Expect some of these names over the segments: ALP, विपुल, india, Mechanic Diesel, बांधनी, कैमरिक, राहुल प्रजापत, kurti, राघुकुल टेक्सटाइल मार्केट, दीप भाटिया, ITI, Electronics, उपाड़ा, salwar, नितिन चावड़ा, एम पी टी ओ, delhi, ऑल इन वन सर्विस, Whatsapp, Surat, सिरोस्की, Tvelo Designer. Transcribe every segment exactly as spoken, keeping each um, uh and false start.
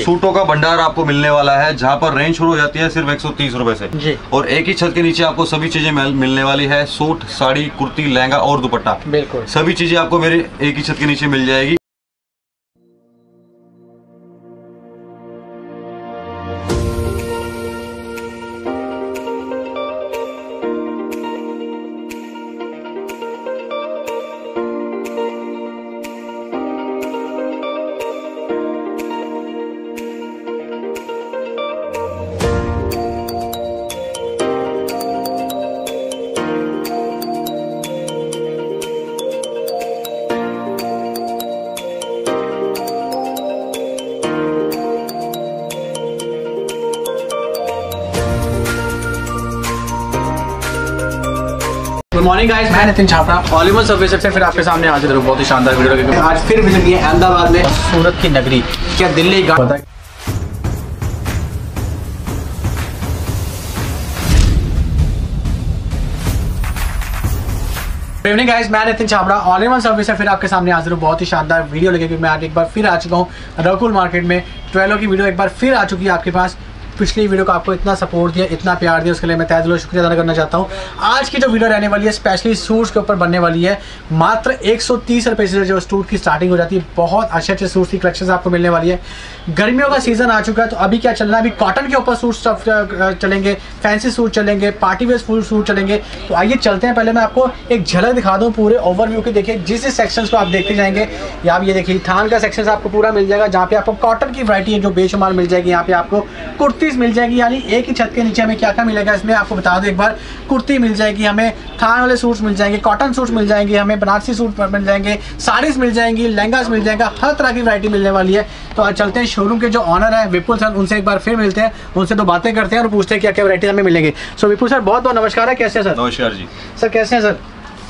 सूटों का भंडार आपको मिलने वाला है, जहाँ पर रेंज शुरू हो जाती है सिर्फ एक सौ तीस रुपए से जी। और एक ही छत के नीचे आपको सभी चीजें मिलने वाली है, सूट, साड़ी, कुर्ती, लहंगा और दुपट्टा, बिल्कुल सभी चीजें आपको मेरे एक ही छत के नीचे मिल जाएगी। गुड मॉर्निंग गाइस, मैं नितिन चावड़ा ऑल इन वन सर्विस से फिर आपके सामने हाजिर हूं बहुत ही शानदार वीडियो लेकर। आज फिर विजिट किया अहमदाबाद में, सूरत की नगरी क्या दिल्ली का पता है। गुड इवनिंग गाइस, मैं नितिन चावड़ा ऑल इन वन सर्विस से फिर आपके सामने हाजिर हूं बहुत ही शानदार वीडियो लेकर। मैं आज एक बार फिर आ चुका हूँ राघुकुल मार्केट में, ट्वेलो की वीडियो एक बार फिर आ चुकी है आपके पास। पिछली वीडियो को आपको इतना सपोर्ट दिया, इतना प्यार दिया, उसके लिए मैं तहे दिल से शुक्रिया अदा करना चाहता हूँ। आज की जो वीडियो रहने वाली है स्पेशली सूट्स के ऊपर बनने वाली है। मात्र एक सौ तीस रुपए से जो सूट की स्टार्टिंग हो जाती है, बहुत अच्छे अच्छे सूट्स की कलेक्शन आपको मिलने वाली है। गर्मियों का सीजन आ चुका है तो अभी क्या चल रहा है, अभी कॉटन के ऊपर सूट चलेंगे, फैंसी सूट चलेंगे, पार्टी वेयर फुल सूट चलेंगे। तो आइए चलते हैं, पहले मैं आपको एक झलक दिखा दूँ पूरे ओवरव्यू की। देखिए जिस जिस सेक्शंस को आप देखते जाएंगे, या आप ये देखिए थान का सेक्शन आपको पूरा मिल जाएगा, जहाँ पे आपको कॉटन की वैरायटी है जो बेशुमार मिल जाएगी। यहाँ पे आपको कुर्ती मिल जाएगी, यानी एक ही छत के नीचे हमें क्या क्या मिलेगा इसमें आपको बता दो एक बार। कुर्ती मिल जाएगी हमें, थान वाले सूट्स मिल जाएंगे, कॉटन सूट्स मिल जाएंगे हमें, बनारसी सूट मिल जाएंगे, साड़ीज मिल जाएंगी, लहंगास मिल जाएगा, हर तरह की वैरायटी मिलने वाली है। तो आज चलते हैं, शोरूम के जो ऑनर है विपुल सर, उनसे एक बार फिर मिलते हैं, उनसे दो बातें करते हैं और पूछते हैं क्या क्या वैरायटी हमें मिलेंगी। सो विपुल सर बहुत बहुत नमस्कार है, कैसे सर? नमस्कार जी। सर कैसे हैं सर?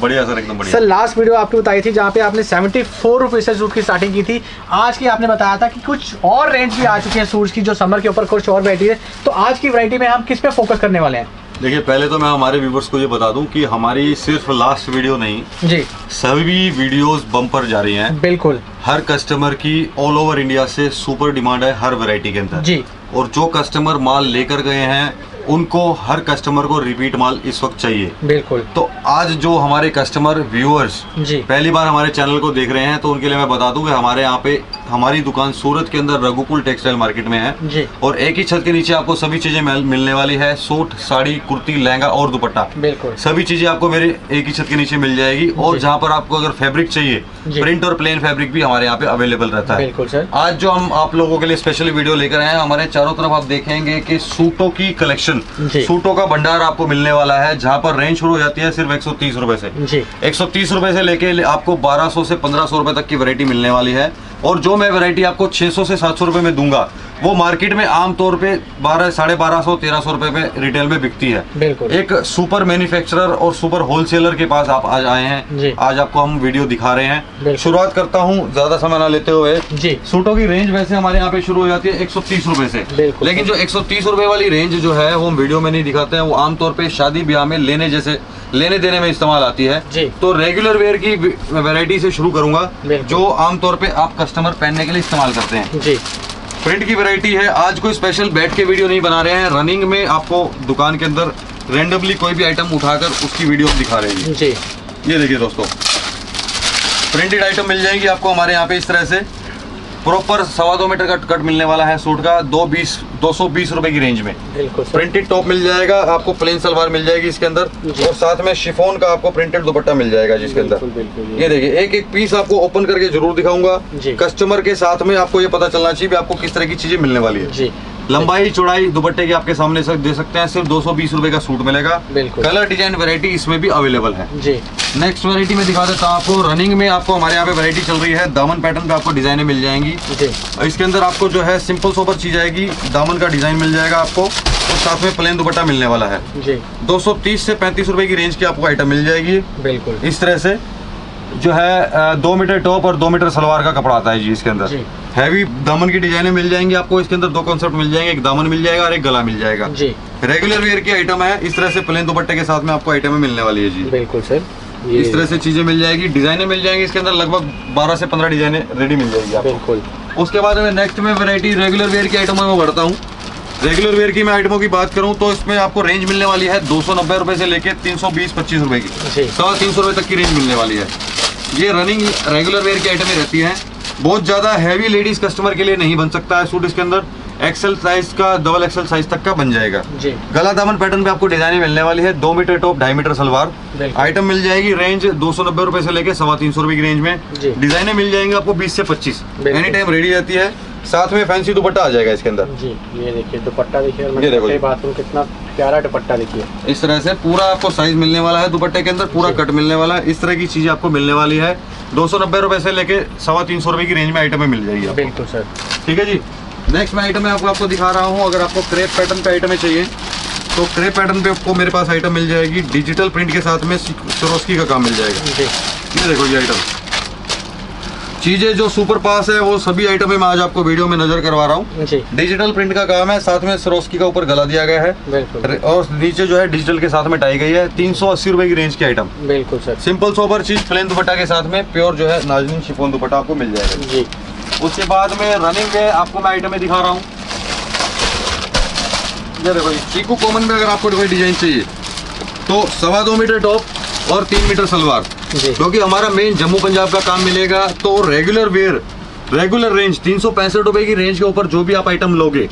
बढ़िया सर, एकदम बढ़िया। सर लास्ट वीडियो आपने बताई थी जहाँ पे आपने सेवेंटी फोर रुपये से सूट की स्टार्टिंग की थी। आज की आपने बताया था कि कुछ और रेंज भी आ चुकी है सूट्स की जो समर के ऊपर कुछ और वैरायटी है। तो आज की वैरायटी में हम किस पे फोकस करने वाले हैं? देखिए पहले तो मैं हमारे व्यूवर्स को ये बता दूं कि हमारी सिर्फ लास्ट वीडियो नहीं जी, सभी वीडियोस बम्पर जा रही हैं। बिल्कुल हर कस्टमर की ऑल ओवर इंडिया से सुपर डिमांड है हर वैरायटी के अंदर जी। और जो कस्टमर माल लेकर गए हैं उनको, हर कस्टमर को रिपीट माल इस वक्त चाहिए। बिल्कुल। तो आज जो हमारे कस्टमर व्यूअर्स पहली बार हमारे चैनल को देख रहे हैं तो उनके लिए मैं बता दूं कि हमारे यहाँ पे हमारी दुकान सूरत के अंदर राघुकुल टेक्सटाइल मार्केट में है जी। और एक ही छत के नीचे आपको सभी चीजें मिलने वाली है, सूट, साड़ी, कुर्ती, लहंगा और दुपट्टा, बिल्कुल सभी चीजें आपको मेरे एक ही छत के नीचे मिल जाएगी। और जहाँ पर आपको अगर फैब्रिक चाहिए, प्रिंट और प्लेन फैब्रिक भी हमारे यहाँ पे अवेलेबल रहता है। बिल्कुल सर। आज जो हम आप लोगों के लिए स्पेशल वीडियो लेकर आए हैं, हमारे चारों तरफ आप देखेंगे की सूटों की कलेक्शन, सूटों का भंडार आपको मिलने वाला है, जहाँ पर रेंज शुरू हो जाती है सिर्फ एक सौ तीस रुपए से। एक सौ तीस रुपए से लेके आपको बारह सौ से पंद्रह सौ रुपए तक की वैरायटी मिलने वाली है। और जो मैं वैरायटी आपको छह सौ से सात सौ रुपए में दूंगा, वो मार्केट में आमतौर पे बारह साढ़े बारह सौ तेरह सौ रुपए में रिटेल में बिकती है। एक सुपर मैन्युफैक्चरर और सुपर होलसेलर के पास आप आज आए हैं, आज आपको हम वीडियो दिखा रहे हैं। शुरुआत करता हूँ ज्यादा समय ना लेते हुए जी। सूटों की रेंज वैसे हमारे यहाँ पे शुरू हो जाती है एक सौ तीस रुपए से, लेकिन जो एक सौ तीस रुपए वाली रेंज जो है वो हम वीडियो में नहीं दिखाते हैं, वो आमतौर पे शादी ब्याह में लेने जैसे लेने देने में इस्तेमाल आती है। तो रेगुलर वेयर की वैरायटी से शुरू करूंगा जो आमतौर पे आप कस्टमर पहनने के लिए इस्तेमाल करते हैं जी। प्रिंट की वैरायटी है, आज कोई स्पेशल बैठ के वीडियो नहीं बना रहे हैं, रनिंग में आपको दुकान के अंदर रेंडमली कोई भी आइटम उठाकर उसकी वीडियो दिखा रहे हैं जी। ये देखिए दोस्तों, प्रिंटेड आइटम मिल जाएंगी आपको हमारे यहाँ पे इस तरह से। प्रॉपर सवा दो मीटर का कट मिलने वाला है सूट का, दो बीस दो सौ बीस रुपए की रेंज में। प्रिंटेड टॉप मिल जाएगा आपको, प्लेन सलवार मिल जाएगी इसके अंदर, और साथ में शिफॉन का आपको प्रिंटेड दुपट्टा मिल जाएगा जिसके अंदर। ये देखिए एक एक पीस आपको ओपन करके जरूर दिखाऊंगा, कस्टमर के साथ में आपको ये पता चलना चाहिए आपको किस तरह की चीजें मिलने वाली है जी। लंबाई चौड़ाई दुपट्टे की आपके सामने सक, दे सकते हैं, सिर्फ दो सौ बीस रुपए का सूट मिलेगा। कलर डिजाइन वैरायटी इसमें भी अवेलेबल है जी। नेक्स्ट वैरायटी में दिखा देता हूँ आपको, रनिंग में आपको हमारे यहाँ पे वैरायटी चल रही है। दामन पैटर्न पे आपको डिजाइनें मिल जाएंगी, इसके अंदर आपको जो है सिंपल सोपर चीज आएगी, दामन का डिजाइन मिल जाएगा आपको और साथ में प्लेन दुपट्टा मिलने वाला है। दो सौ तीस से पैंतीस रुपए की रेंज की आपको आइटम मिल जाएगी। बिल्कुल इस तरह से जो है दो मीटर टॉप और दो मीटर सलवार का कपड़ा आता है जी इसके अंदर। हैवी दामन की डिजाइनें मिल जाएंगी आपको, इसके अंदर दो कॉन्सेप्ट मिल जाएंगे, एक दामन मिल जाएगा और एक गला मिल जाएगा जी। रेगुलर वेयर की आइटम है, इस तरह से प्लेन दुपट्टे के साथ में आपको आइटमें मिलने वाली है जी। बिल्कुल सर, ये इस तरह से चीजें मिल जाएगी, डिजाइनें मिल जाएंगी इसके अंदर, लगभग बारह से पंद्रह डिजाइनें रेडी मिल जाएगी आपको। बिल्कुल उसके बाद में नेक्स्ट में वैरायटी रेगुलर वेयर की आइटमों में बढ़ता हूँ। रेगुलर वेयर की मैं आइटमों की बात करूं तो इसमें आपको रेंज मिलने वाली है दो सौ नब्बे रुपये से लेकर तीन सौ बीस पच्चीस रुपये की, सवा तीन सौ रुपये तक की रेंज मिलने वाली है। ये रनिंग रेगुलर वेयर की आइटमें रहती हैं। बहुत ज़्यादा हैवी लेडीज़ कस्टमर के लिए नहीं बन सकता है सूट, इसके अंदर एक्सेल साइज का डबल एक्सेल साइज तक का बन जाएगा। गला दामन पैटर्न पे आपको डिजाइने मिलने वाली है, दो मीटर टॉप ढाई मीटर सलवार। आइटम मिल जाएगी रेंज दो सौ नब्बे रुपये से लेकर सवा तीन सौ रुपये की रेंज में। डिजाइने मिल जाएंगे आपको बीस से पच्चीस, एनी टाइम रेडी रहती है। साथ में फैंसी दुपट्टा आ जाएगा इसके अंदर जी। ये देखिए दुपट्टा देखिए, ये देखो बाथरूम कितना प्यारा दुपट्टा देखिए। इस तरह से पूरा आपको साइज मिलने वाला है, दुपट्टे के अंदर पूरा कट मिलने वाला है। इस तरह की चीजें आपको मिलने वाली है। दो सौ नब्बे रुपए से लेके सवा तीन सौ रुपए की रेंज में आइटमें मिल जाएगी आपको। बिल्कुल सर, ठीक है जी। नेक्स्ट मैं आइटम आपको आपको दिखा रहा हूँ। अगर आपको क्रेप पैटर्न पे आइटमें चाहिए तो क्रेप पैटर्न पे आपको मेरे पास आइटम मिल जाएगी। डिजिटल प्रिंट के साथ में सिरोस्की का काम मिल जाएगा। ये देखो ये आइटम चीजें जो सुपर पास है वो सभी आइटमें मैं आज आपको वीडियो में नजर करवा रहा हूँ। डिजिटल प्रिंट का काम है, साथ में सरोस्की का ऊपर गला दिया गया है और नीचे जो है डिजिटल के साथ में टाई गई है। तीन सौ अस्सी रुपए की रेंज की आइटम। बिल्कुल सर, सिंपल सोबर चीज प्लेन दुपट्टा के साथ में प्योर जो है नाजनीन शिफॉन दुपट्टा आपको मिल जाएगा जी। उसके बाद में रनिंग है आपको मैं आइटमें दिखा रहा हूँ। चीकू कॉमन में अगर आपको कोई डिजाइन चाहिए तो सवा दो मीटर टॉप और तीन मीटर सलवार, क्योंकि हमारा मेन जम्मू पंजाब का काम मिलेगा। तो रेगुलर वेयर रेगुलर रेंज तीन सौ पैंसठ रुपए की रेंज के ऊपर जो भी आप आइटम लोगे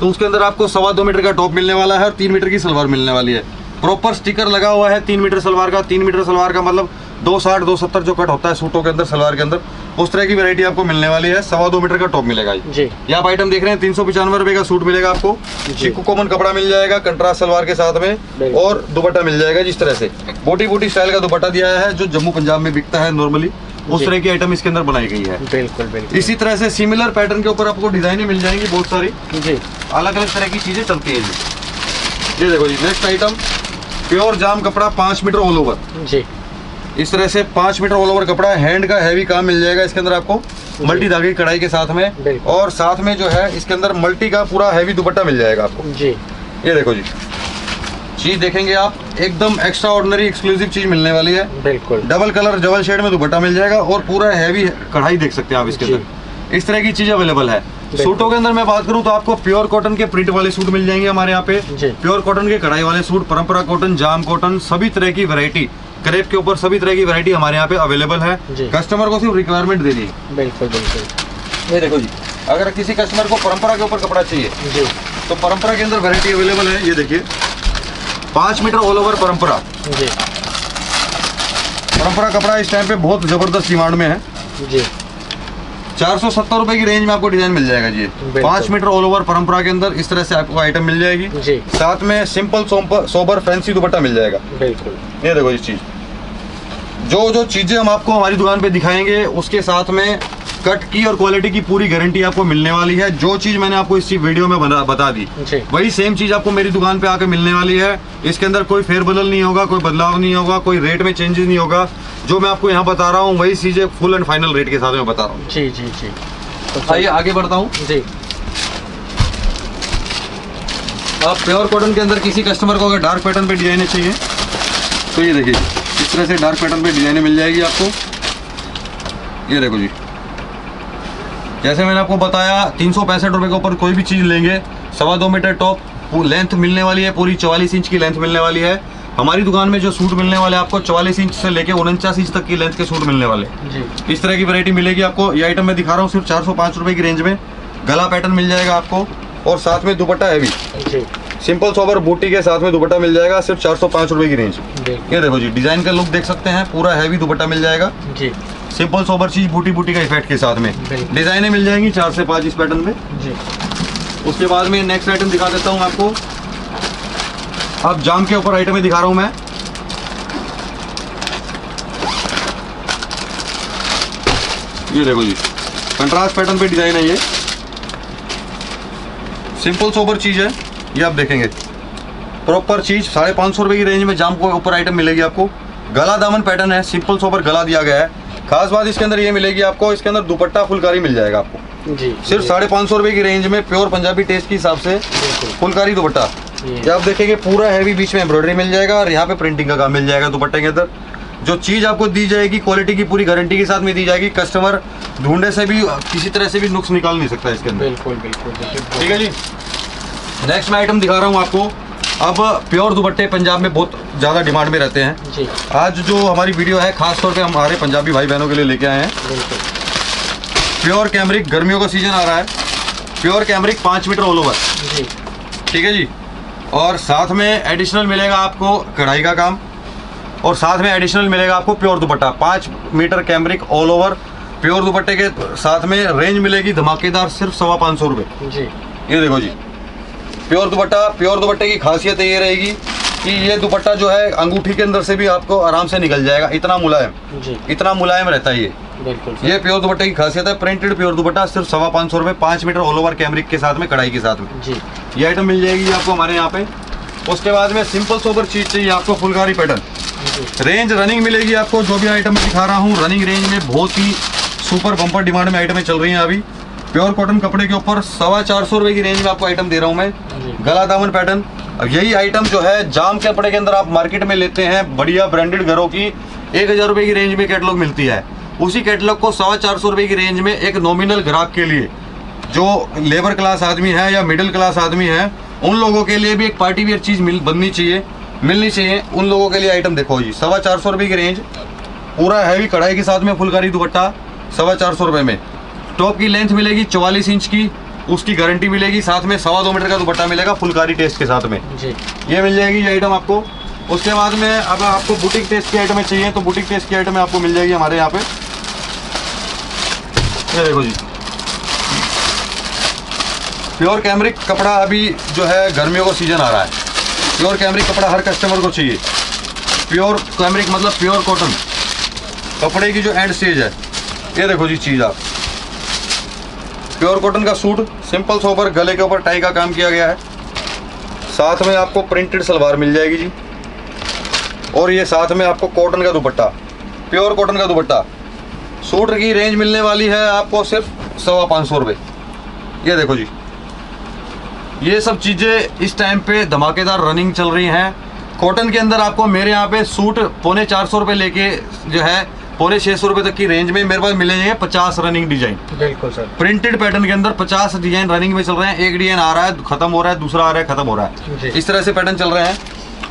तो उसके अंदर आपको सवा दो मीटर का टॉप मिलने वाला है और तीन मीटर की सलवार मिलने वाली है। प्रॉपर स्टिकर लगा हुआ है तीन मीटर सलवार का। तीन मीटर सलवार का मतलब दो साठ दो सत्तर जो कट होता है सूटों के अंदर सलवार के अंदर, उस तरह की वैरायटी आपको मिलने वाली है। सवा दो मीटर का टॉप मिलेगा जी। ये आप आइटम देख रहे हैं तीन सौ पचानवे रुपए का सूट मिलेगा आपको। चिकू कॉमन कपड़ा मिल जाएगा कंट्रास्ट सलवार के साथ में और दुपट्टा मिल जाएगा जिस तरह से बोटी बोटी स्टाइल का दुपट्टा दिया है जो जम्मू पंजाब में बिकता है नॉर्मली, उस तरह की आइटम इसके अंदर बनाई गई है। बिल्कुल बिल्कुल। इसी तरह से सिमिलर पैटर्न के ऊपर आपको डिजाइने मिल जाएंगी बहुत सारी, अलग अलग तरह की चीजें चलती है जी। ये देखो जी नेक्स्ट आइटम प्योर जाम कपड़ा पाँच मीटर ऑल ओवर जी। इस तरह से पाँच मीटर ऑल ओवर कपड़ा हैंड का हैवी काम मिल जाएगा इसके अंदर आपको मल्टी धागे की कढ़ाई के साथ में, और साथ में जो है इसके अंदर मल्टी का पूरा हैवी दुपट्टा मिल जाएगा आपको जी। ये देखो जी चीज देखेंगे आप, एकदम एक्स्ट्रा ऑर्डिनरी एक्सक्लूसिव चीज मिलने वाली है। बिल्कुल डबल कलर डबल शेड में दुपट्टा मिल जाएगा और पूरा हैवी कढ़ाई देख सकते हैं आप इसके अंदर। इस तरह की चीज अवेलेबल है। सूटों के अंदर मैं बात करूं तो आपको प्योर कॉटन के प्रिंट वाले सूट मिल जाएंगे हमारे यहाँ पे, प्योर कॉटन के कढ़ाई वाले सूट, परंपरा कॉटन, जाम कॉटन, सभी तरह की वैरायटी क्रेप के ऊपर सभी तरह की वैरायटी हमारे यहाँ पे अवेलेबल है। कस्टमर को सिर्फ रिक्वायरमेंट देनी है। बिल्कुल बिल्कुल। ये देखो जी अगर किसी कस्टमर को परंपरा के ऊपर कपड़ा चाहिए जी तो परंपरा के अंदर वैरायटी अवेलेबल है। ये देखिए पाँच मीटर ऑल ओवर परंपरा जी। परंपरा कपड़ा इस टाइम पे बहुत जबरदस्त डिमांड में है जी। चार सौ सत्तर रुपए की रेंज में आपको डिजाइन मिल जाएगा जी। पाँच मीटर ऑल ओवर परंपरा के अंदर इस तरह से आपको आइटम मिल जाएगी जी। साथ में सिंपल सोबर फैंसी दुपट्टा मिल जाएगा। बिल्कुल ये देखो इस चीज जो जो चीजें हम आपको हमारी दुकान पे दिखाएंगे उसके साथ में कट की और क्वालिटी की पूरी गारंटी आपको मिलने वाली है। जो चीज मैंने आपको इसी वीडियो में बना, बता दी वही सेम चीज आपको मेरी दुकान पे आकर मिलने वाली है। इसके अंदर कोई फेरबदल नहीं होगा, कोई बदलाव नहीं होगा, कोई रेट में चेंजेस नहीं होगा। जो मैं आपको यहाँ बता रहा हूँ वही चीजें फुल एंड फाइनल रेट के साथ में बता रहा हूँ जी जी जी। तो आइए आगे बढ़ता हूँ जी। आप प्योर कॉटन के अंदर किसी कस्टमर को अगर डार्क पैटर्न पे डिजाइने चाहिए तो ये देखिए इस तरह से डार्क पैटर्न पे डिजाइने मिल जाएगी आपको। ये देखो जी जैसे मैंने आपको बताया तीन सौ पैंसठ रुपये के ऊपर कोई भी चीज़ लेंगे। सवा दो मीटर टॉप लेंथ मिलने वाली है पूरी, चवालीस इंच की लेंथ मिलने वाली है। हमारी दुकान में जो सूट मिलने वाले आपको चवालीस इंच से लेके उनचास इंच तक की लेंथ के सूट मिलने वाले जी। इस तरह की वैरायटी मिलेगी आपको। ये आइटम मैं दिखा रहा हूँ सिर्फ चार सौ पाँच रुपये की रेंज में। गला पैटर्न मिल जाएगा आपको और साथ में दुपट्टा हैवी सिंपल सोबर बूटी के साथ में दुपट्टा मिल जाएगा सिर्फ चार सौ पाँच रुपये की रेंज। ये देखो जी डिजाइन का लुक देख सकते हैं, पूरा हैवी दुपट्टा मिल जाएगा जी। सिंपल सोबर चीज बूटी बूटी का इफेक्ट के साथ में डिजाइने मिल जाएंगी चार से पाँच इस पैटर्न में जी। उसके बाद में नेक्स्ट आइटम दिखा देता हूँ आपको। आप जाम के ऊपर आइटमें दिखा रहा हूँ मैं। ये देखो जी कंट्रास्ट पैटर्न पे डिजाइन है, ये सिंपल सोबर चीज है। ये आप देखेंगे प्रॉपर चीज साढ़े पाँच सौ रुपये की रेंज में जाम के ऊपर आइटम मिलेगी आपको। गला दामन पैटर्न है, सिंपल सोबर गला दिया गया है। खास बात इसके अंदर ये मिलेगी आपको, इसके अंदर दुपट्टा फुलकारी मिल जाएगा आपको जी। सिर्फ साढ़े पाँच सौ रुपये की रेंज में प्योर पंजाबी टेस्ट के हिसाब से फुलकारी दुपट्टा। ये आप देखेंगे पूरा हैवी बीच में एम्ब्रॉयडरी मिल जाएगा और यहाँ पे प्रिंटिंग का काम मिल जाएगा दुपट्टे के अंदर। जो चीज़ आपको दी जाएगी क्वालिटी की पूरी गारंटी के साथ में दी जाएगी। कस्टमर ढूंढे से भी किसी तरह से भी नुक्स निकाल नहीं सकता इसके अंदर। बिल्कुल बिल्कुल ठीक है जी। नेक्स्ट मैं आइटम दिखा रहा हूँ आपको। अब प्योर दुपट्टे पंजाब में बहुत ज़्यादा डिमांड में रहते हैं जी। आज जो हमारी वीडियो है खासतौर पे हमारे पंजाबी भाई बहनों के लिए लेके आए हैं। प्योर कैमरिक, गर्मियों का सीजन आ रहा है, प्योर कैमरिक पाँच मीटर ऑल ओवर जी। ठीक है जी। और साथ में एडिशनल मिलेगा आपको कढ़ाई का काम और साथ में एडिशनल मिलेगा आपको प्योर दुपट्टा। पाँच metre कैमरिक all over pure दुपट्टे के साथ में रेंज मिलेगी धमाकेदार सिर्फ सवा पाँच सौ रुपये जी। ये देखो जी प्योर दुपट्टा। प्योर दुपट्टे की खासियत ये रहेगी कि ये दुपट्टा जो है अंगूठी के अंदर से भी आपको आराम से निकल जाएगा, इतना मुलायम जी, इतना मुलायम रहता है ये। बिल्कुल ये प्योर दुपट्टे की खासियत है। प्रिंटेड प्योर दुपट्टा सिर्फ सवा पाँच सौ रुपये, पाँच मीटर ऑल ओवर कैमरिक के साथ में कढ़ाई के साथ में जी। ये आइटम मिल जाएगी आपको हमारे यहाँ पे। उसके बाद में सिंपल सोबर चीज़ चाहिए आपको फुलकारी पैटर्न। रेंज रनिंग मिलेगी आपको, जो भी आइटम मैं दिखा रहा हूँ रनिंग रेंज में बहुत ही सुपर बम्पर डिमांड में आइटमें चल रही हैं अभी। प्योर कॉटन कपड़े के ऊपर सवा चार सौ रुपये की रेंज में आपको आइटम दे रहा हूँ मैं, गला दामन पैटर्न। अब यही आइटम जो है जाम के कपड़े के अंदर आप मार्केट में लेते हैं बढ़िया ब्रांडेड घरों की, एक हज़ार रुपये की रेंज में कैटलॉग मिलती है। उसी कैटलॉग को सवा चार सौ रुपये की रेंज में एक नॉमिनल ग्राहक के लिए, जो लेबर क्लास आदमी है या मिडिल क्लास आदमी है, उन लोगों के लिए भी एक पार्टी वेयर चीज़ मिल बननी चाहिए, मिलनी चाहिए, उन लोगों के लिए आइटम देखो जी। सवा चार सौ रुपये की रेंज, पूरा हैवी कढ़ाई के साथ में फुलकारी दुपट्टा सवा चार सौ रुपये में। टॉप की लेंथ मिलेगी चौवालीस इंच की, उसकी गारंटी मिलेगी, साथ में सवा दो मीटर का दुपट्टा मिलेगा फुलकारी टेस्ट के साथ में जी। ये मिल जाएगी ये आइटम आपको। उसके बाद में अब आपको बुटीक टेस्ट की आइटमें चाहिए तो बुटीक टेस्ट की आइटमें आपको मिल जाएगी हमारे यहाँ पे। ये देखो जी प्योर कैमरिक कपड़ा, अभी जो है गर्मियों का सीजन आ रहा है। प्योर कैमरिक कपड़ा हर कस्टमर को चाहिए। प्योर कैमरिक मतलब प्योर कॉटन कपड़े की जो एंड स्टेज है। ये देखो जी चीज़, आप प्योर कॉटन का सूट सिंपल सोबर, गले के ऊपर टाई का काम किया गया है, साथ में आपको प्रिंटेड सलवार मिल जाएगी जी। और ये साथ में आपको कॉटन का दुपट्टा, प्योर कॉटन का दुपट्टा। सूट की रेंज मिलने वाली है आपको सिर्फ सवा पाँच सौ रुपये। ये देखो जी ये सब चीज़ें इस टाइम पे धमाकेदार रनिंग चल रही हैं। कॉटन के अंदर आपको मेरे यहाँ पे सूट पौने चार सौ रुपये लेके जो है पौने छः सौ रुपये तक की रेंज में मेरे पास मिले जाएंगे पचास रनिंग डिजाइन। बिल्कुल सर। प्रिंटेड पैटर्न के अंदर पचास डिजाइन रनिंग में चल रहे हैं। एक डिजाइन आ रहा है खत्म हो रहा है, दूसरा आ रहा है खत्म हो रहा है, इस तरह से पैटर्न चल रहे हैं।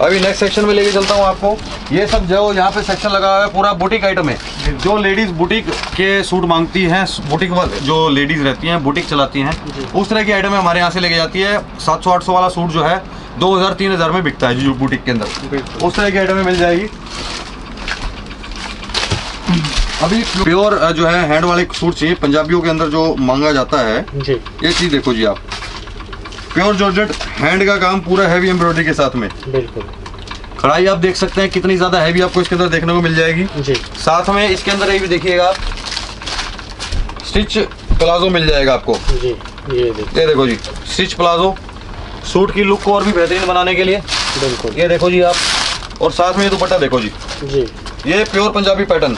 अभी नेक्स्ट सेक्शन में लेके चलता हूँ आपको। ये सब जो यहाँ पे सेक्शन लगा हुआ है पूरा बुटीक आइटम है। जो लेडीज बुटीक के सूट मांगती हैं, बुटीक जो लेडीज रहती हैं बुटीक चलाती हैं, उस तरह की आइटम हमारे यहाँ से लेके जाती है। सात सौ आठ सौ वाला सूट जो है दो हज़ार तीन हज़ार में बिकता है जो बुटीक के अंदर, उस तरह की आइटमें मिल जाएगी। अभी प्योर जो है हैंड वाले सूट चाहिए पंजाबियों के अंदर जो मांगा जाता है जी। ये चीज़ देखो जी आप प्योर जॉर्जेट हैंड का काम पूरा हैवी एम्ब्रॉयडरी के साथ में। बिल्कुल कढ़ाई आप देख सकते हैं कितनी ज़्यादा हैवी आपको इसके अंदर देखने को मिल जाएगी जी। साथ में इसके अंदर ये भी देखिएगा आप स्टिच प्लाजो मिल जाएगा आपको जी। ये देखो, ये देखो जी स्टिच प्लाजो सूट की लुक को और भी बेहतरीन बनाने के लिए। बिल्कुल ये देखो जी आप। और साथ में ये दुपट्टा देखो जी जी ये प्योर पंजाबी पैटर्न।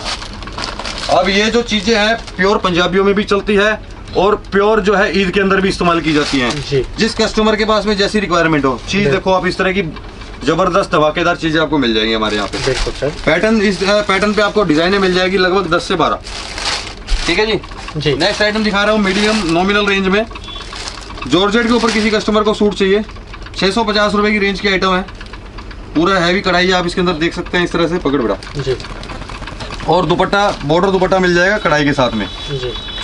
अब ये जो चीज़ें हैं प्योर पंजाबियों में भी चलती है और प्योर जो है ईद के अंदर भी इस्तेमाल की जाती हैं, जिस कस्टमर के पास में जैसी रिक्वायरमेंट हो। चीज़ देखो आप, इस तरह की जबरदस्त धमाकेदार चीज़ें आपको मिल जाएंगी हमारे यहाँ पे। पैटर्न इस पैटर्न पे आपको डिजाइनें मिल जाएगी लगभग दस से बारह। ठीक है जी जी। नेक्स्ट आइटम दिखा रहा हूँ मीडियम नॉमिनल रेंज में। जॉर्जेट के ऊपर किसी कस्टमर को सूट चाहिए, छः सौ पचास रुपये की रेंज की आइटम है। पूरा हैवी कढ़ाई आप इसके अंदर देख सकते हैं इस तरह से पकड़ बड़ा जी। और दुपट्टा बॉर्डर दुपट्टा मिल जाएगा कढ़ाई के साथ में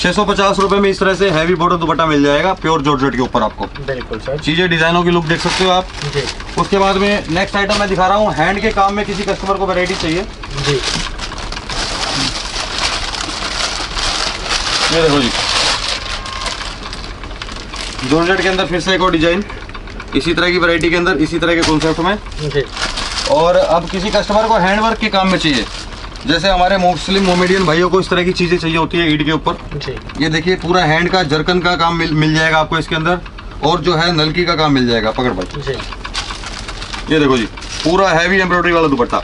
छः सौ पचास रुपये में। इस तरह से हैवी बॉर्डर दुपट्टा मिल जाएगा प्योर जॉर्जेट के ऊपर आपको। बिल्कुल सर। चीज़ें डिजाइनों की लुक देख सकते हो आप जी। उसके बाद में नेक्स्ट आइटम मैं दिखा रहा हूँ हैंड के काम में किसी कस्टमर को वैरायटी चाहिए जी। ये देखो जी जॉर्जेट के अंदर फिर से एक और डिजाइन, इसी तरह की वैरायटी के अंदर, इसी तरह के कॉन्सेप्ट में जी। और अब किसी कस्टमर को हैंडवर्क के काम में चाहिए, जैसे हमारे मुस्लिम मोमेडियन भाइयों को इस तरह की चीज़ें चाहिए होती है ईद के ऊपर। ये देखिए पूरा हैंड का जरकन का काम मिल, मिल जाएगा आपको इसके अंदर। और जो है नलकी का काम मिल जाएगा पकड़ भाई। ये देखो जी पूरा हैवी एम्ब्रॉयडरी वाला दुपट्टा।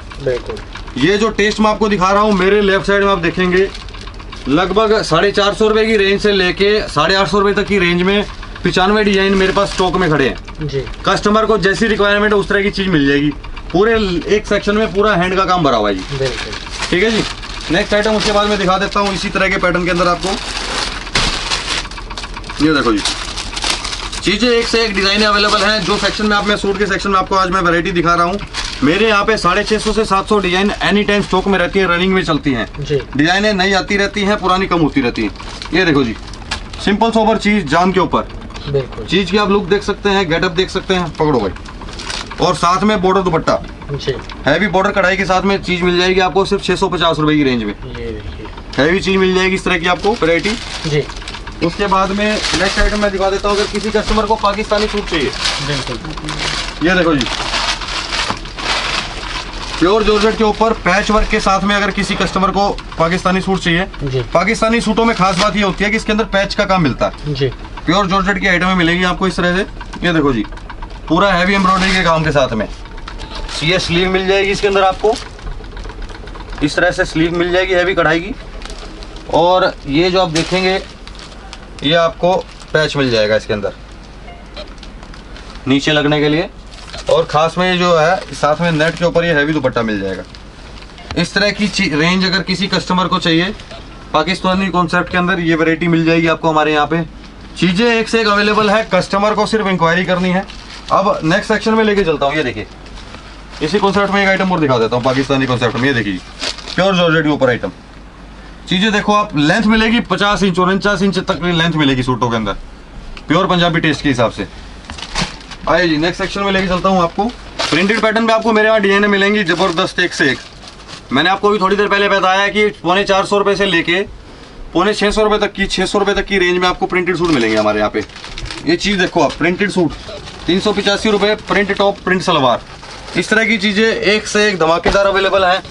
ये जो टेस्ट मैं आपको दिखा रहा हूँ मेरे लेफ्ट साइड में आप देखेंगे लगभग साढ़े चार सौ रुपये की रेंज से लेके साढ़े आठ सौ रुपये तक की रेंज में पचानवे डिजाइन मेरे पास स्टॉक में खड़े हैं जी। कस्टमर को जैसी रिक्वायरमेंट है उस तरह की चीज़ मिल जाएगी। पूरे एक सेक्शन में पूरा हैंड का काम भरा हुआ है जी। ठीक है जी। नेक्स्ट आइटम उसके बाद मैं दिखा देता हूँ इसी तरह के पैटर्न के अंदर आपको। ये देखो जी, चीज़ें एक से एक डिज़ाइनें अवेलेबल हैं। जो सेक्शन में आप, मैं सूट के सेक्शन में आपको आज मैं वैरायटी दिखा रहा हूँ। मेरे यहाँ पे साढ़े छः सौ से सात सौ डिजाइन एनी टाइम स्टॉक में रहती है, रनिंग में चलती हैं। डिजाइनें नई आती रहती हैं, पुरानी कम होती रहती हैं। ये देखो जी, सिंपल सोबर चीज़, जान के ऊपर चीज़ की आप लुक देख सकते हैं, गेटअप देख सकते हैं। पकड़ो भाई, और साथ में बॉर्डर दुपट्टा, हैवी बॉर्डर कढ़ाई के साथ में चीज़ मिल जाएगी आपको सिर्फ छः सौ पचास रुपये की रेंज में। हैवी चीज़ मिल जाएगी इस तरह की आपको वैरायटी। उसके बाद में नेक्स्ट आइटम मैं दिखा देता हूँ अगर किसी कस्टमर को पाकिस्तानी सूट चाहिए। बिल्कुल, ये देखो जी, प्योर जॉर्जेट के ऊपर पैच वर्क के साथ में अगर किसी कस्टमर को पाकिस्तानी सूट चाहिए। पाकिस्तानी सूटों में खास बात ये होती है कि इसके अंदर पैच का काम मिलता है जी। प्योर जॉर्जेट की आइटमें मिलेगी आपको इस तरह से। ये देखो जी, पूरा हैवी एम्ब्रॉयडरी के काम के साथ में ये स्लीव मिल जाएगी इसके अंदर आपको। इस तरह से स्लीव मिल जाएगी हैवी कढ़ाई की, और ये जो आप देखेंगे ये आपको पैच मिल जाएगा इसके अंदर नीचे लगने के लिए। और ख़ास में जो है साथ में नेट के ऊपर ये हैवी दुपट्टा मिल जाएगा। इस तरह की रेंज अगर किसी कस्टमर को चाहिए पाकिस्तानी कॉन्सेप्ट के अंदर, ये वैरायटी मिल जाएगी आपको हमारे यहाँ पे। चीज़ें एक से एक अवेलेबल है, कस्टमर को सिर्फ इंक्वायरी करनी है। अब नेक्स्ट सेक्शन में लेके चलता हूँ। ये देखिए, इसी कॉन्सेप्ट में एक आइटम और दिखा देता हूँ पाकिस्तानी कॉन्सेप्ट में। ये देखिए, प्योर जॉर्जेट के ऊपर आइटम। चीज़ें देखो आप, लेंथ मिलेगी पचास इंच और उनचास इंच तक की लेंथ मिलेगी सूटों के अंदर, प्योर पंजाबी टेस्ट के हिसाब से। आइए जी, नेक्स्ट सेक्शन में लेके चलता हूँ आपको। प्रिंटेड पैटर्न में आपको मेरे यहाँ डिजाइनें मिलेंगी जबरदस्त, एक से एक। मैंने आपको भी थोड़ी देर पहले बताया कि पौने चार सौ रुपये से लेके पौने छः सौ रुपये तक की छः सौ रुपये तक की रेंज में आपको प्रिंटेड सूट मिलेंगे हमारे यहाँ पे। ये चीज़ देखो आप, प्रिंटेड सूट तीन सौ पचासी रुपये, प्रिंट टॉप, प्रिंट सलवार। इस तरह की चीज़ें एक से एक धमाकेदार अवेलेबल हैं,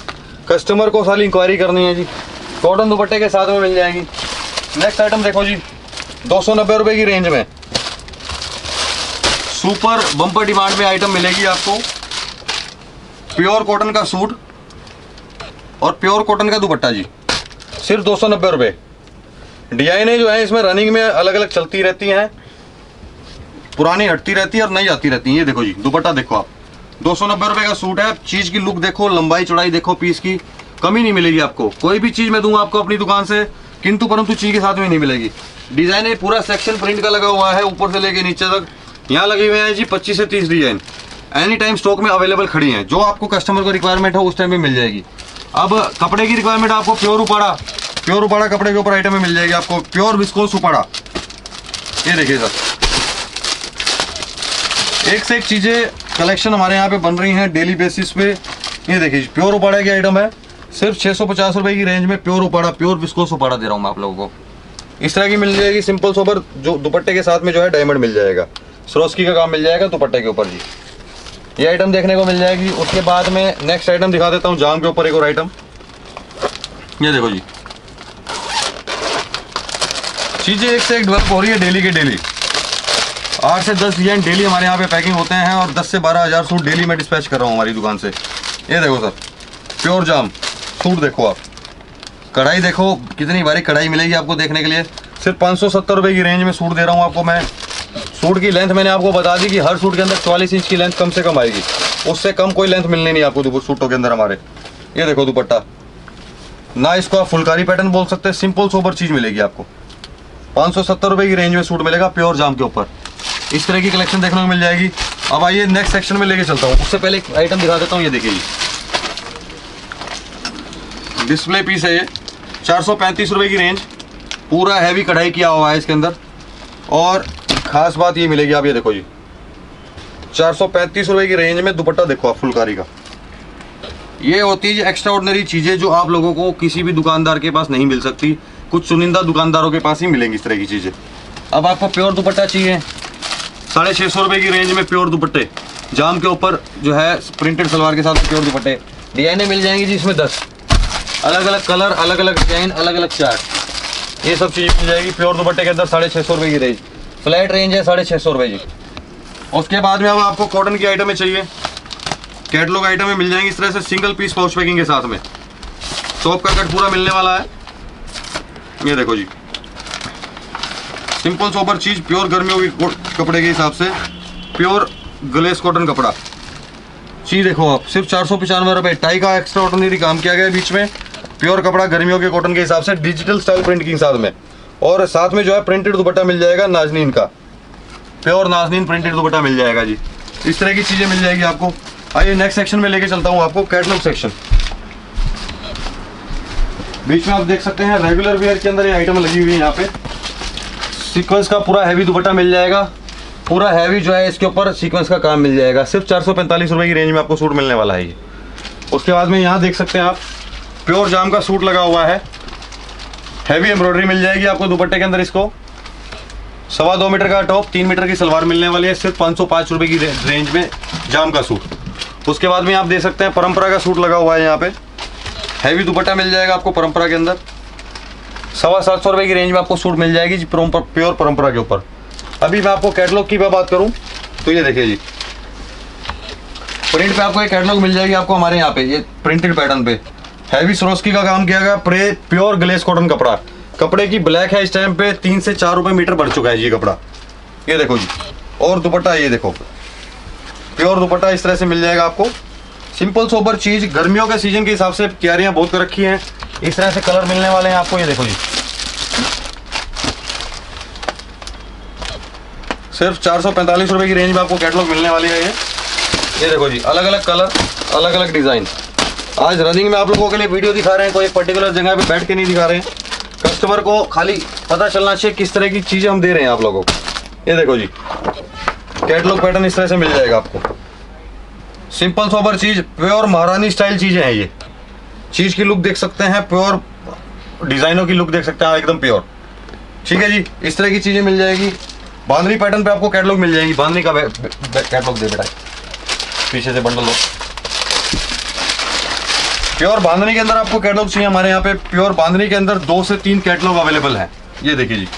कस्टमर को सारी इंक्वायरी करनी है जी। कॉटन दुपट्टे के साथ में मिल जाएगी। नेक्स्ट आइटम देखो जी, दो सौ नब्बे रुपये की रेंज में सुपर बम्पर डिमांड में आइटम मिलेगी आपको। प्योर कॉटन का सूट और प्योर कॉटन का दुपट्टा जी, सिर्फ दो सौ नब्बे रुपये। डिजाइनें जो हैं इसमें रनिंग में अलग अलग चलती रहती हैं, पुरानी हटती रहती है और नई आती रहती हैं। ये देखो जी, दुपट्टा देखो आप, दो सौ नब्बे रुपये का सूट है। चीज़ की लुक देखो, लंबाई चौड़ाई देखो, पीस की कमी नहीं मिलेगी आपको। कोई भी चीज़ मैं दूंगा आपको अपनी दुकान से, किंतु परंतु चीज़ के साथ में नहीं मिलेगी। डिज़ाइन है, पूरा सेक्शन प्रिंट का लगा हुआ है ऊपर से लेके नीचे तक। यहाँ लगे हुए हैं जी पच्चीस से तीस डिज़ाइन, एनी टाइम स्टॉक में अवेलेबल खड़ी हैं। जो आपको कस्टमर को रिक्वायरमेंट है उस टाइम पर मिल जाएगी। अब कपड़े की रिक्वायरमेंट आपको प्योर उपाड़ा, प्योर उपाड़ा कपड़े के ऊपर आइटम मिल जाएगी आपको। प्योर विस्कोस उपाड़ा, ये देखिए सर, एक से एक चीज़ें कलेक्शन हमारे यहाँ पर बन रही हैं डेली बेसिस पे। ये देखिए, प्योर उपाड़ा की आइटम है, सिर्फ छः सौ पचास रुपये की रेंज में। Pure उपाड़ा, pure viscose उपाड़ा दे रहा हूँ मैं आप लोगों को। इस तरह की मिल जाएगी सिंपल सोबर, जो दुपट्टे के साथ में जो है डायमंड मिल जाएगा, सरोस्की का काम मिल जाएगा दुपट्टे के ऊपर जी। ये आइटम देखने को मिल जाएगी। उसके बाद में नेक्स्ट आइटम दिखा देता हूँ, जाम के ऊपर एक और आइटम। ये देखो जी, चीज़ें एक से एक डेवलप हो रही है डेली के डेली। आठ से दस डिजाइन डेली हमारे यहाँ पे पैकिंग होते हैं और दस से बारह हज़ार सूट डेली मैं डिस्पैच कर रहा हूँ हमारी दुकान से। ये देखो सर, प्योर जाम सूट देखो आप, कढ़ाई देखो कितनी बारी कढ़ाई मिलेगी आपको देखने के लिए। सिर्फ पाँच सौ सत्तर रुपये की रेंज में सूट दे रहा हूँ आपको मैं। सूट की लेंथ मैंने आपको बता दी कि हर सूट के अंदर चौवालीस इंच की लेंथ कम से कम आएगी, उससे कम कोई लेंथ मिलनी नहीं आपको सूटों के अंदर हमारे। ये देखो दुपट्टा ना, इसको आप फुलकारी पैटर्न बोल सकते हैं, सिंपल सोबर चीज़ मिलेगी आपको। पाँच सौ सत्तर रुपये की रेंज में सूट मिलेगा प्योर जाम के ऊपर। इस तरह की कलेक्शन देखने को मिल जाएगी। अब आइए नेक्स्ट सेक्शन में लेके चलता हूँ, उससे पहले एक आइटम दिखा देता हूँ। ये देखिए, डिस्प्ले पीस है ये, चार सौ पैंतीस रुपये की रेंज, पूरा हैवी कढ़ाई किया हुआ है इसके अंदर। और ख़ास बात ये मिलेगी आप, ये देखो जी, चार सौ पैंतीस रुपये की रेंज में दुपट्टा देखो आप फुलकारी का। ये होती है एक्स्ट्रा ऑर्डनरी चीज़ें जो आप लोगों को किसी भी दुकानदार के पास नहीं मिल सकती, कुछ चुनिंदा दुकानदारों के पास ही मिलेंगी इस तरह की चीज़ें। अब आपको प्योर दुपट्टा चाहिए, साढ़े छः सौ रुपये की रेंज में प्योर दुपट्टे जाम के ऊपर जो है प्रिंटेड सलवार के साथ प्योर दुपट्टे। डिजाइनें मिल जाएंगी जी इसमें दस, अलग अलग कलर, अलग अलग डिजाइन, अलग अलग चार्ट, ये सब चीज़ मिल जाएगी प्योर दुपट्टे के अंदर। साढ़े छः सौ रुपये की रेंज, फ्लैट रेंज है साढ़े छः सौ रुपये जी। उसके बाद में अब आपको कॉटन की आइटमें चाहिए, कैटलॉग आइटमें मिल जाएंगी इस तरह से सिंगल पीस पाउच पैकिंग के साथ में। टॉप का कट पूरा मिलने वाला है। ये देखो जी, सिंपल सोबर चीज़, प्योर गर्मियों के कपड़े के हिसाब से, प्योर ग्लेस कॉटन कपड़ा। चीज़ देखो आप, सिर्फ चार सौ पचानवे रुपये। टाई का एक्स्ट्रा ऑर्डिनरी काम किया गया है बीच में, प्योर कपड़ा गर्मियों के कॉटन के हिसाब से डिजिटल स्टाइल प्रिंट के साथ में, और साथ में जो है प्रिंटेड दुपट्टा मिल जाएगा नाजनीन का, प्योर नाजनीन प्रिंटेड दुपट्टा मिल जाएगा जी। इस तरह की चीजें मिल जाएगी आपको। आइए नेक्स्ट सेक्शन में लेके चलता हूँ आपको, कैटलॉग सेक्शन। बीच में आप देख सकते हैं रेगुलर वेयर के अंदर ये आइटम लगी हुई है। यहाँ पे सीक्वेंस का पूरा हैवी दुपट्टा मिल जाएगा, पूरा हैवी जो है इसके ऊपर सीक्वेंस का काम मिल जाएगा। सिर्फ चार सौ पैंतालीस रुपये की रेंज में आपको सूट मिलने वाला है ये। उसके बाद में यहाँ देख सकते हैं आप प्योर जाम का सूट लगा हुआ है, हैवी एम्ब्रॉयडरी मिल जाएगी आपको दुपट्टे के अंदर। इसको सवा दो मीटर का टॉप, तीन मीटर की सलवार मिलने वाली है, सिर्फ पाँच सौ पाँच रुपये की रेंज में जाम का सूट। उसके बाद में आप देख सकते हैं परंपरा का सूट लगा हुआ है, यहाँ पे हैवी दुपट्टा मिल जाएगा आपको परंपरा के अंदर। सवा सात सौ रुपये की रेंज में आपको सूट मिल जाएगी जी प्योर परंपरा के ऊपर। अभी मैं आपको कैटलॉग की बात करूं तो ये देखिए जी, प्रिंट पे आपको एक कैटलॉग मिल जाएगी आपको हमारे यहाँ पे, ये प्रिंटेड पैटर्न पे हैवी सरोस्की का काम किया गया, प्रे प्योर ग्लेस कॉटन कपड़ा। कपड़े की ब्लैक है इस टाइम पे, तीन से चार रुपये मीटर बढ़ चुका है ये कपड़ा, ये देखो जी। और दुपट्टा ये देखो, प्योर दुपट्टा इस तरह से मिल जाएगा आपको। सिंपल सोबर चीज़, गर्मियों के सीजन के हिसाब से क्यारियाँ बहुत कर रखी हैं। इस तरह से कलर मिलने वाले हैं आपको, ये देखो जी, सिर्फ चार सौ पैंतालीस रुपये की रेंज में आपको कैटलॉग मिलने वाली है ये। ये देखो जी, अलग अलग कलर, अलग अलग डिज़ाइन। आज रनिंग में आप लोगों के लिए वीडियो दिखा रहे हैं, कोई एक पर्टिकुलर जगह पे बैठ के नहीं दिखा रहे हैं। कस्टमर को खाली पता चलना चाहिए किस तरह की चीज़ें हम दे रहे हैं आप लोगों को। ये देखो जी, कैटलॉग पैटर्न इस तरह से मिल जाएगा आपको। सिंपल सोबर चीज़, प्योर महारानी स्टाइल चीज़ें हैं ये। चीज़ की लुक देख सकते हैं, प्योर डिज़ाइनों की लुक देख सकते हैं, एकदम प्योर। ठीक है जी, इस तरह की चीज़ें मिल जाएगी। बांधनी पैटर्न पे आपको कैटलॉग मिल जाएगी। बांधनी का कैटलॉग दे बेटा, पीछे से बंडल लो। प्योर बांधनी के अंदर आपको कैटलॉग चाहिए हमारे यहाँ पे, प्योर बांधनी के अंदर दो से तीन कैटलॉग अवेलेबल है। ये देखिए जी,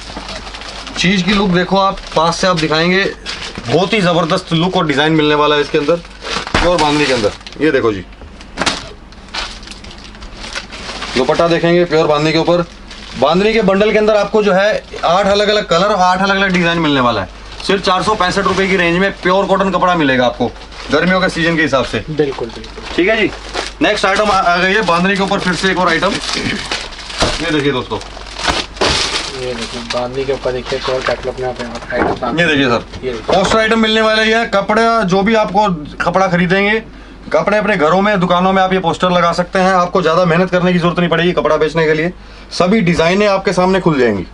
चीज़ की लुक देखो आप, पास से आप दिखाएंगे, बहुत ही ज़बरदस्त लुक और डिज़ाइन मिलने वाला है इसके अंदर, प्योर बांधनी के अंदर। ये देखो जी, दुपट्टा देखेंगे प्योर बांधनी के ऊपर। बांधनी के बंडल के अंदर आपको जो है आठ अलग अलग कलर और आठ अलग अलग डिज़ाइन मिलने वाला है। सिर्फ चार सौ पैंसठ रुपये की रेंज में प्योर कॉटन कपड़ा मिलेगा आपको गर्मियों के सीजन के हिसाब से। बिल्कुल ठीक है जी। नेक्स्ट आइटम आ गई है बांधनी के ऊपर, फिर से एक और आइटम। ये देखिए दोस्तों, ये देखिए बांधनी के ऊपर, देखिए एक और कैटलॉग में आइटम। ये देखिए सर, पोस्टर आइटम मिलने वाला ही है। कपड़े जो भी आपको कपड़ा खरीदेंगे, कपड़े अपने घरों में, दुकानों में आप ये पोस्टर लगा सकते हैं। आपको ज़्यादा मेहनत करने की जरूरत नहीं पड़ेगी कपड़ा बेचने के लिए, सभी डिज़ाइनें आपके सामने खुल जाएंगी।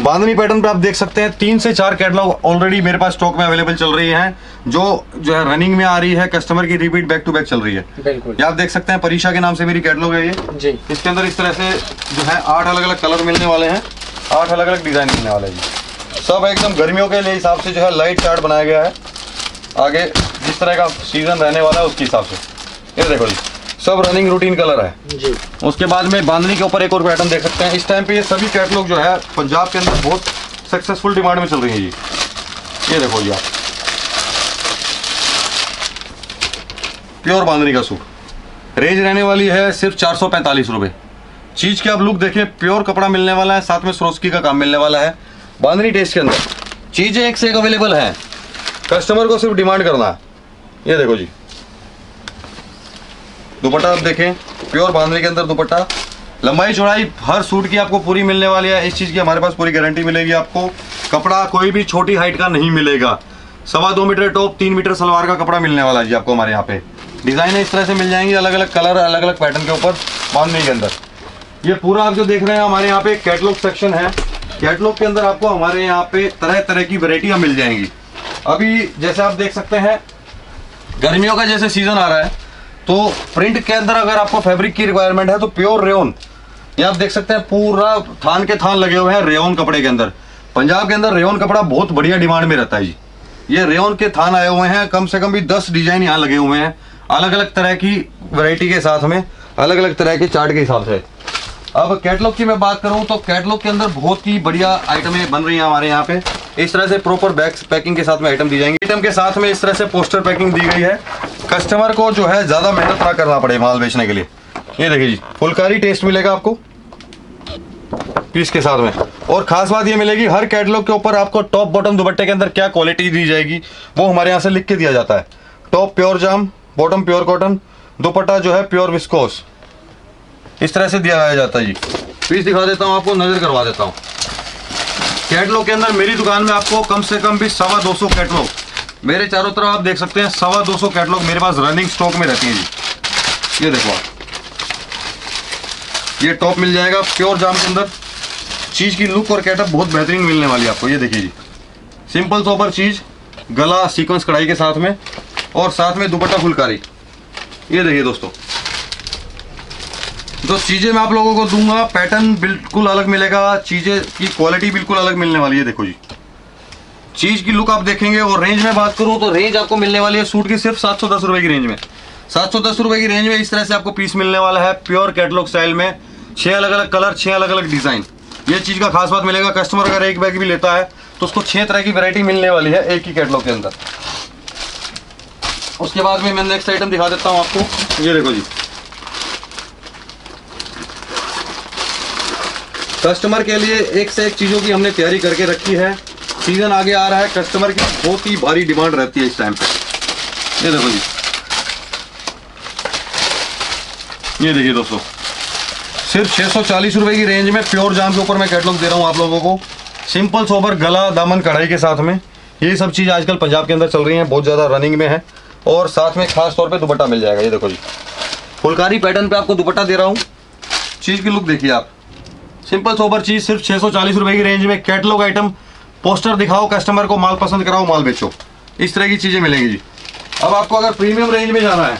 बांधनी पैटर्न पे आप देख सकते हैं तीन से चार कैटलॉग ऑलरेडी मेरे पास स्टॉक में अवेलेबल चल रही हैं, जो जो है रनिंग में आ रही है, कस्टमर की रिपीट बैक टू बैक चल रही है। बिल्कुल, ये आप देख सकते हैं परीक्षा के नाम से मेरी कैटलॉग है ये जी। इसके अंदर इस तरह से जो है आठ अलग अलग कलर मिलने वाले हैं, आठ अलग अलग डिज़ाइन मिलने वाले हैं। सब एकदम गर्मियों के हिसाब से जो है लाइट चार्ट बनाया गया है, आगे जिस तरह का सीजन रहने वाला है उसके हिसाब से। ये देखो जी, सब रनिंग रूटीन कलर है जी। उसके बाद में बांधनी के ऊपर एक और पैटर्न देख सकते हैं। इस टाइम पे ये सभी कैटलॉग जो है पंजाब के अंदर बहुत सक्सेसफुल डिमांड में चल रही है जी। ये देखो जी आप, प्योर बांधनी का सूट, रेंज रहने वाली है सिर्फ चार सौ पैंतालीस रुपये। चीज़ के आप लुक देखें, प्योर कपड़ा मिलने वाला है, साथ में सरोस्की का काम मिलने वाला है। बांधनी टेस्ट के अंदर चीज़ें एक से एक अवेलेबल हैं, कस्टमर को सिर्फ डिमांड करना है। ये देखो जी, दुपट्टा आप देखें, प्योर बांधने के अंदर दुपट्टा, लंबाई चौड़ाई हर सूट की आपको पूरी मिलने वाली है। इस चीज़ की हमारे पास पूरी गारंटी मिलेगी आपको। कपड़ा कोई भी छोटी हाइट का नहीं मिलेगा। सवा दो मीटर टॉप, तीन मीटर सलवार का कपड़ा मिलने वाला है जी आपको। हमारे यहाँ पे डिज़ाइन इस तरह से मिल जाएंगी, अलग अलग कलर, अलग अलग पैटर्न के ऊपर बांधने के अंदर। ये पूरा आप जो देख रहे हैं हमारे यहाँ पे कैटलॉग सेक्शन है। कैटलॉग के अंदर आपको हमारे यहाँ पे तरह तरह की वेरायटियाँ मिल जाएंगी। अभी जैसे आप देख सकते हैं गर्मियों का जैसे सीजन आ रहा है, तो प्रिंट के अंदर अगर आपको फैब्रिक की रिक्वायरमेंट है तो प्योर रेयन, ये आप देख सकते हैं पूरा थान के थान लगे हुए हैं रेयन कपड़े के अंदर। पंजाब के अंदर रेयन कपड़ा बहुत बढ़िया डिमांड में रहता है जी। ये रेयन के थान आए हुए हैं, कम से कम भी दस डिजाइन यहाँ लगे हुए हैं, अलग अलग तरह की वैरायटी के साथ में, अलग अलग तरह के चार्ट के हिसाब से। अब कैटलॉग की मैं बात करूं तो कैटलॉग के अंदर बहुत ही बढ़िया आइटमें बन रही हैं हमारे यहाँ पे। इस तरह से प्रॉपर बैग्स पैकिंग के साथ में आइटम दी जाएंगे। आइटम के साथ में इस तरह से पोस्टर पैकिंग दी गई है, कस्टमर को जो है ज़्यादा मेहनत ना करना पड़े माल बेचने के लिए। ये देखिए जी, फुलकारी टेस्ट मिलेगा आपको पीस के साथ में। और ख़ास बात ये मिलेगी, हर कैटलॉग के ऊपर आपको टॉप बॉटम दुपट्टे के अंदर क्या क्वालिटी दी जाएगी वो हमारे यहाँ से लिख के दिया जाता है। टॉप प्योर जाम, बॉटम प्योर कॉटन, दुपट्टा जो है प्योर विस्कोस। इस तरह से दिया जाता है जी। पीस दिखा देता हूँ आपको, नज़र करवा देता हूँ। कैटलॉग के अंदर मेरी दुकान में आपको कम से कम भी सवा दो सौ कैटलॉग, मेरे चारों तरफ आप देख सकते हैं सवा दो सौ कैटलॉग मेरे पास रनिंग स्टॉक में रहती है जी। ये देखो आप, ये टॉप मिल जाएगा प्योर जाम के अंदर। चीज़ की लुक और कैटअप बहुत बेहतरीन मिलने वाली है आपको। ये देखिए जी, सिंपल सोबर चीज़, गला सीक्वेंस कढ़ाई के साथ में और साथ में दुपट्टा फुलकारी। ये देखिए दोस्तों, जो चीज़ें मैं आप लोगों को दूंगा पैटर्न बिल्कुल अलग मिलेगा, चीज़ें की क्वालिटी बिल्कुल अलग मिलने वाली है। देखो जी, चीज़ की लुक आप देखेंगे। और रेंज में बात करूं तो रेंज आपको मिलने वाली है सूट की सिर्फ सात सौ दस रुपये की रेंज में। सात सौ दस रुपये की रेंज में इस तरह से आपको पीस मिलने वाला है प्योर कैटलॉग स्टाइल में। छः अलग अलग कलर, छः अलग अलग डिज़ाइन, ये चीज़ का खास बात मिलेगा। कस्टमर अगर एक बैग भी लेता है तो उसको छः तरह की वैरायटी मिलने वाली है एक ही कैटलॉग के अंदर। उसके बाद में मैं नेक्स्ट आइटम दिखा देता हूँ आपको। ये देखो जी, कस्टमर के लिए एक से एक चीज़ों की हमने तैयारी करके रखी है। सीजन आगे आ रहा है, कस्टमर की बहुत ही भारी डिमांड रहती है इस टाइम पे। ये देखो जी, ये देखिए दोस्तों, सिर्फ छः सौ चालीस रुपये की रेंज में प्योर जाम के ऊपर मैं कैटलॉग दे रहा हूँ आप लोगों को। सिंपल सोबर गला दामन कढ़ाई के साथ में, ये सब चीज़ आजकल पंजाब के अंदर चल रही है, बहुत ज़्यादा रनिंग में है। और साथ में खास तौर पे दुपट्टा मिल जाएगा। ये देखो जी, फुलकारी पैटर्न पे आपको दुपट्टा दे रहा हूँ। चीज़ की लुक देखिए आप, सिंपल सोबर चीज़ सिर्फ छः सौ चालीस रुपये की रेंज में। कैटलॉग आइटम, पोस्टर दिखाओ कस्टमर को, माल पसंद कराओ, माल बेचो, इस तरह की चीज़ें मिलेंगी जी। अब आपको अगर प्रीमियम रेंज में जाना है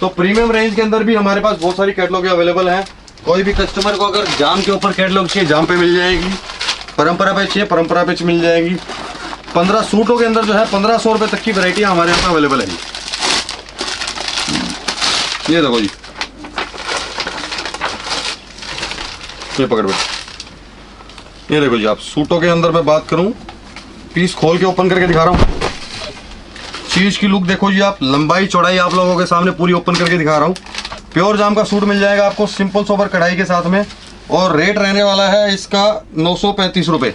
तो प्रीमियम रेंज के अंदर भी हमारे पास बहुत सारी कैटलॉग अवेलेबल हैं। कोई भी कस्टमर को अगर जाम के ऊपर कैटलॉग चाहिए, जाम पे मिल जाएगी। परंपरा पे चाहिए, परंपरा पे मिल जाएगी। पंद्रह सूटों के अंदर जो है पंद्रह सौ रुपये तक की वैरायटियाँ हमारे यहाँ अवेलेबल है जी। ये देखो जी, ये पकड़ बैठो। ये देखो जी, आप सूटों के अंदर मैं बात करूँ, पीस खोल के ओपन करके दिखा रहा हूँ। चीज़ की लुक देखो जी आप, लंबाई चौड़ाई आप लोगों के सामने पूरी ओपन करके दिखा रहा हूँ। प्योर जाम का सूट मिल जाएगा आपको सिंपल सोबर कढ़ाई के साथ में। और रेट रहने वाला है इसका नौ सौ पैंतीस रुपये।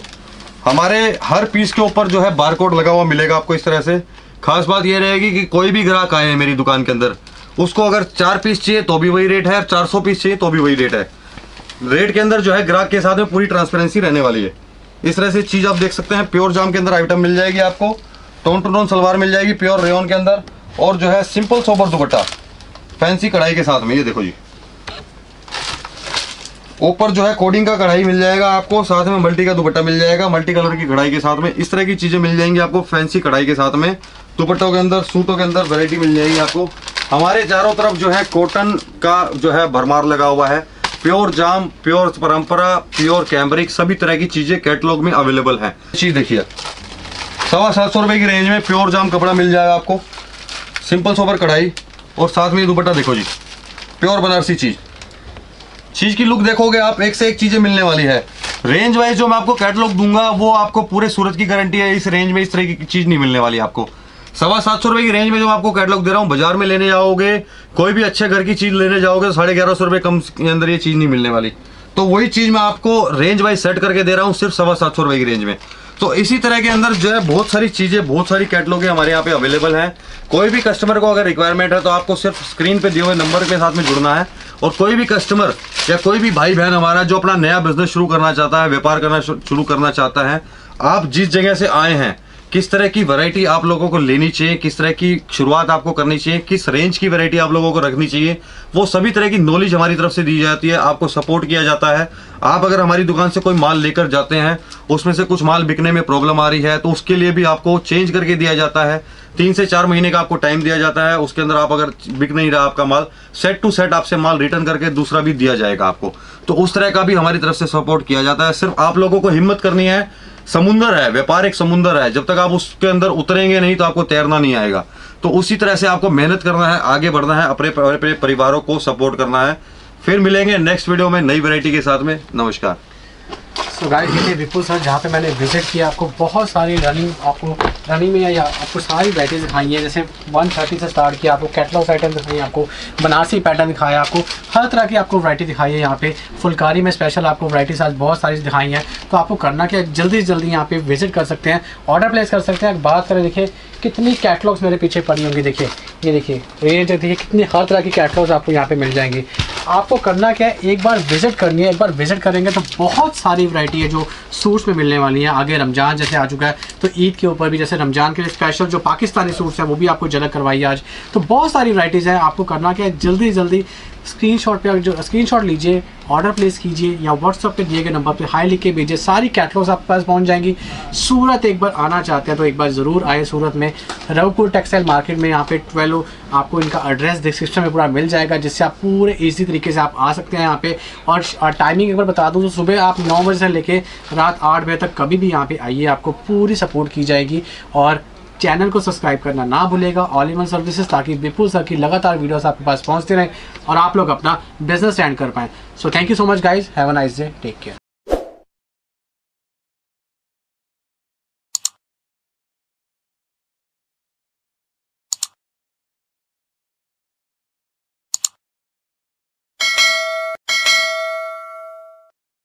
हमारे हर पीस के ऊपर जो है बारकोड लगा हुआ मिलेगा आपको इस तरह से। खास बात ये रहेगी कि कोई भी ग्राहक आए हैं मेरी दुकान के अंदर, उसको अगर चार पीस चाहिए तो भी वही रेट है, चार सौ पीस चाहिए तो भी वही रेट है। रेट के अंदर जो है ग्राहक के साथ में पूरी ट्रांसपेरेंसी रहने वाली है। इस तरह से चीज़ आप देख सकते हैं। प्योर जाम के अंदर आइटम मिल जाएगी आपको, टोन टू टोन सलवार मिल जाएगी प्योर रेयन के अंदर। और जो है सिंपल सोबर दुपट्टा फैंसी कढ़ाई के साथ में। ये देखो जी, ऊपर जो है कोडिंग का कढ़ाई मिल जाएगा आपको, साथ में मल्टी का दुपट्टा मिल जाएगा मल्टी कलर की कढ़ाई के साथ में। इस तरह की चीज़ें मिल जाएंगी आपको फैंसी कढ़ाई के साथ में। दुपट्टों के अंदर, सूटों के अंदर वैरायटी मिल जाएगी आपको। हमारे चारों तरफ जो है कॉटन का जो है भरमार लगा हुआ है। प्योर जाम, प्योर परंपरा, प्योर कैम्ब्रिक, सभी तरह की चीज़ें कैटलॉग में अवेलेबल हैं। चीज़ देखिए, सवा सात सौ रुपये की रेंज में प्योर जाम कपड़ा मिल जाएगा आपको, सिंपल सोबर कढ़ाई और साथ में दुपट्टा। देखो जी, प्योर बनारसी चीज़। चीज़ की लुक देखोगे आप, एक से एक चीज़ें मिलने वाली है। रेंज वाइज जो मैं आपको कैटलॉग दूंगा वो आपको पूरे सूरत की गारंटी है, इस रेंज में इस तरह की चीज़ नहीं मिलने वाली आपको। सवा सात सौ रुपये की रेंज में जो आपको कैटलॉग दे रहा हूँ, बाजार में लेने जाओगे, कोई भी अच्छे घर की चीज़ लेने जाओगे तो साढ़े ग्यारह सौ रुपये कम के अंदर ये चीज़ नहीं मिलने वाली। तो वही चीज़ मैं आपको रेंज वाइज सेट करके दे रहा हूँ सिर्फ सवा सात सौ रुपये की रेंज में। तो इसी तरह के अंदर जो है बहुत सारी चीज़ें, बहुत सारी कैटलॉग हमारे यहाँ पे अवेलेबल हैं। कोई भी कस्टमर को अगर रिक्वायरमेंट है तो आपको सिर्फ स्क्रीन पे दिए हुए नंबर के साथ में जुड़ना है। और कोई भी कस्टमर या कोई भी भाई बहन हमारा जो अपना नया बिजनेस शुरू करना चाहता है, व्यापार करना शुरू करना चाहता है, आप जिस जगह से आए हैं, किस तरह की वैरायटी आप लोगों को लेनी चाहिए, किस तरह की शुरुआत आपको करनी चाहिए, किस रेंज की वैरायटी आप लोगों को रखनी चाहिए, वो सभी तरह की नॉलेज हमारी तरफ से दी जाती है, आपको सपोर्ट किया जाता है। आप अगर हमारी दुकान से कोई माल लेकर जाते हैं, उसमें से कुछ माल बिकने में प्रॉब्लम आ रही है तो उसके लिए भी आपको चेंज करके दिया जाता है। तीन से चार महीने का आपको टाइम दिया जाता है, उसके अंदर आप अगर बिक नहीं रहा आपका माल, सेट टू सेट आपसे माल रिटर्न करके दूसरा भी दिया जाएगा आपको। तो उस तरह का भी हमारी तरफ से सपोर्ट किया जाता है। सिर्फ आप लोगों को हिम्मत करनी है। समुंदर है व्यापार, एक समुंदर है, जब तक आप उसके अंदर उतरेंगे नहीं तो आपको तैरना नहीं आएगा। तो उसी तरह से आपको मेहनत करना है, आगे बढ़ना है, अपने अपने परिवारों को सपोर्ट करना है। फिर मिलेंगे नेक्स्ट वीडियो में नई वैरायटी के साथ में। नमस्कार। सो गाइस, ये थे विपुल सर, जहाँ पे मैंने विजिट किया। आपको बहुत सारी रनिंग, आपको रनिंग में या आपको सारी वैरायटीज दिखाई है। जैसे एक सौ तीस से स्टार्ट किया, आपको कैटलॉग आइटम दिखाई, आपको बनारसी पैटर्न दिखाया, आपको हर तरह की आपको वैरायटी दिखाई है। यहाँ पे फुलकारी में स्पेशल आपको वैरायटीज आज बहुत सारी दिखाई हैं। तो आपको करना क्या, जल्दी से जल्दी यहाँ पे विजिट कर सकते हैं, ऑर्डर प्लेस कर सकते हैं। बात करें, देखिए कितनी कैटलॉग्स मेरे पीछे पड़ी होंगी। देखिए ये देखिए रेंज, देखिए कितनी हर तरह की कैटलॉग्स आपको यहाँ पे मिल जाएंगी। आपको करना क्या है, एक बार विजिट करनी है। एक बार विजिट करेंगे तो बहुत सारी वैरायटी है जो सूट्स में मिलने वाली है। आगे रमज़ान जैसे आ चुका है तो ईद के ऊपर भी जैसे रमज़ान के लिए स्पेशल जो पाकिस्तानी सूट्स हैं वो भी आपको झलक करवाई आज। तो बहुत सारी वैरायटीज़ हैं, आपको करना क्या है, जल्दी जल्दी स्क्रीनशॉट पे जो स्क्रीनशॉट लीजिए, ऑर्डर प्लेस कीजिए या व्हाट्सअप पे दिए गए नंबर पे हाई लिख के भेजिए, सारी कैटलॉग्स आपके पास पहुंच जाएंगी। सूरत एक बार आना चाहते हैं तो एक बार ज़रूर आए सूरत में, राघुकुल टेक्सटाइल मार्केट में। यहाँ पे ट्वेल्व आपको इनका एड्रेस डिस्क्रिप्शन में पूरा मिल जाएगा, जिससे आप पूरे ईजी तरीके से आप आ सकते हैं यहाँ पे। और, और टाइमिंग एक बार बता दूँ तो सुबह आप नौ बजे से लेकर रात आठ बजे तक कभी भी यहाँ पर आइए, आपको पूरी सपोर्ट की जाएगी। और चैनल को सब्सक्राइब करना ना भूलेगा, ऑल इन वन सर्विस, ताकि विपुल सर की लगातार वीडियोस आपके पास पहुंचते रहें और आप लोग अपना बिजनेस स्टैंड कर पाएँ। So thank you so much guys, have a nice day, take care.